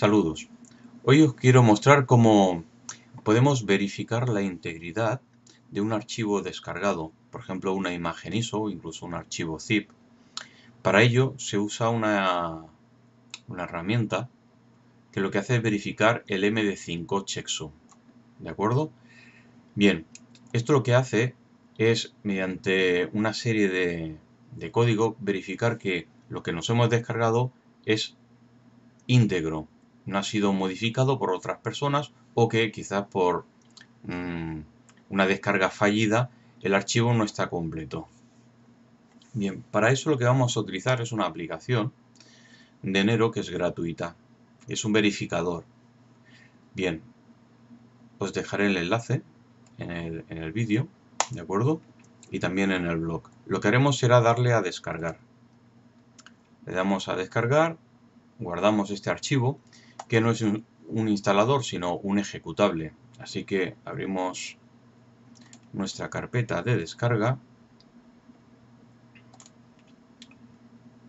Saludos. Hoy os quiero mostrar cómo podemos verificar la integridad de un archivo descargado, por ejemplo una imagen ISO o incluso un archivo zip. Para ello se usa una herramienta que lo que hace es verificar el MD5 checksum, ¿de acuerdo? Bien, esto lo que hace es, mediante una serie de código, verificar que lo que nos hemos descargado es íntegro, no ha sido modificado por otras personas o que quizás por una descarga fallida el archivo no está completo. Bien, para eso lo que vamos a utilizar es una aplicación de Nero que es gratuita, es un verificador. Bien, os dejaré el enlace en el vídeo, ¿de acuerdo? Y también en el blog. Lo que haremos será darle a descargar. Le damos a descargar, guardamos este archivo, que no es un instalador, sino un ejecutable. Así que abrimos nuestra carpeta de descarga.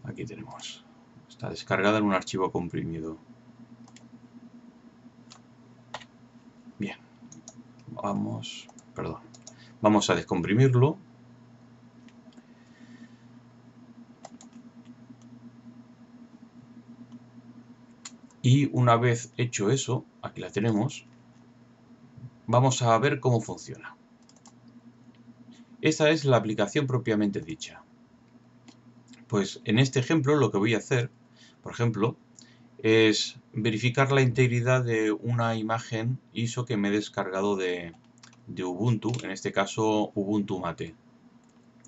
Aquí tenemos. Está descargada en un archivo comprimido. Bien. Vamos a descomprimirlo. Y una vez hecho eso, aquí la tenemos, vamos a ver cómo funciona. Esta es la aplicación propiamente dicha. Pues en este ejemplo lo que voy a hacer, por ejemplo, es verificar la integridad de una imagen ISO que me he descargado de Ubuntu, en este caso Ubuntu Mate,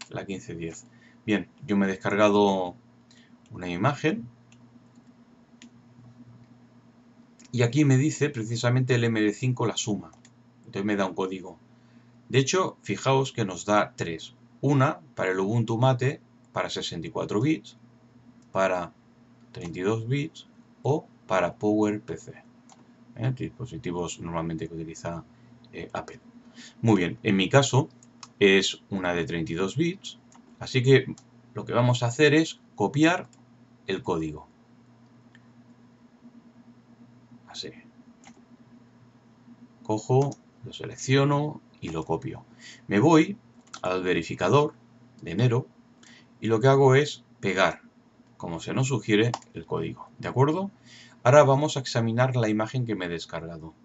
la 1510. Bien, yo me he descargado una imagen y aquí me dice precisamente el MD5 la suma. Entonces me da un código. De hecho, fijaos que nos da 3. Una para el Ubuntu Mate, para 64 bits, para 32 bits o para PowerPC. Dispositivos normalmente que utiliza Apple. Muy bien, en mi caso es una de 32 bits. Así que lo que vamos a hacer es copiar el código. Así. Cojo, lo selecciono y lo copio. Me voy al verificador de Nero y lo que hago es pegar, como se nos sugiere, el código. ¿De acuerdo? Ahora vamos a examinar la imagen que me he descargado.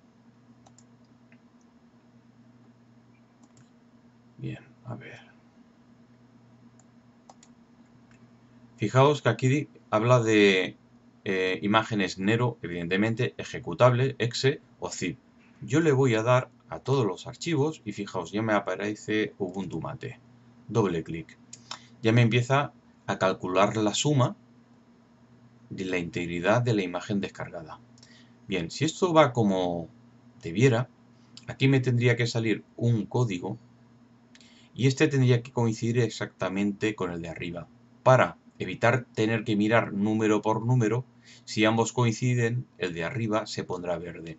Bien, a ver. Fijaos que aquí habla de imágenes Nero, evidentemente, ejecutable, exe o zip. Yo le voy a dar a todos los archivos y fijaos, ya me aparece Ubuntu Mate. Doble clic. Ya me empieza a calcular la suma de la integridad de la imagen descargada. Bien, si esto va como debiera, aquí me tendría que salir un código y este tendría que coincidir exactamente con el de arriba para evitar tener que mirar número por número. Si ambos coinciden, el de arriba se pondrá verde.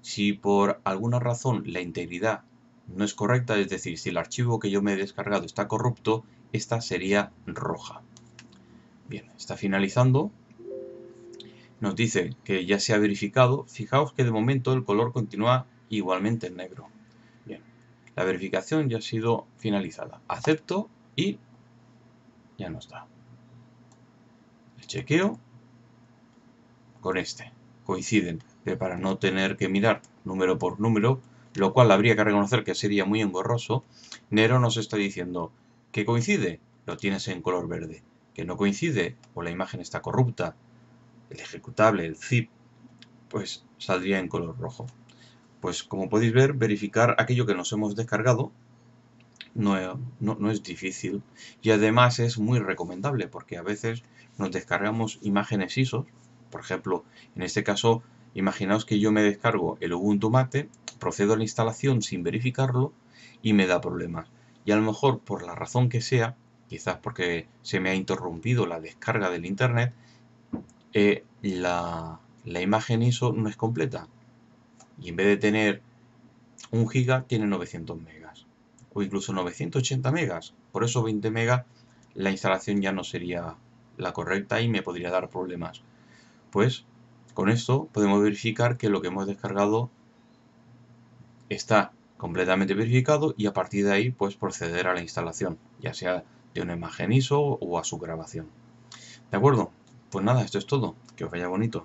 Si por alguna razón la integridad no es correcta, es decir, si el archivo que yo me he descargado está corrupto, esta sería roja. Bien, está finalizando. Nos dice que ya se ha verificado. Fijaos que de momento el color continúa igualmente en negro. Bien, la verificación ya ha sido finalizada. Acepto y ya nos da. Chequeo con este, coinciden, pero para no tener que mirar número por número, lo cual habría que reconocer que sería muy engorroso, Nero nos está diciendo que coincide, lo tienes en color verde, que no coincide o la imagen está corrupta, el ejecutable, el zip, pues saldría en color rojo. Pues como podéis ver, verificar aquello que nos hemos descargado no es difícil y además es muy recomendable porque a veces nos descargamos imágenes ISO, por ejemplo, en este caso, imaginaos que yo me descargo el Ubuntu Mate, procedo a la instalación sin verificarlo y me da problemas. Y a lo mejor por la razón que sea, quizás porque se me ha interrumpido la descarga del internet, la imagen ISO no es completa y en vez de tener 1 giga tiene 900 megas. O incluso 980 megas, por eso 20 megas la instalación ya no sería la correcta y me podría dar problemas. Pues Con esto podemos verificar que lo que hemos descargado está completamente verificado y a partir de ahí pues proceder a la instalación, ya sea de una imagen ISO o a su grabación. ¿De acuerdo? Pues nada, esto es todo. Que os vaya bonito.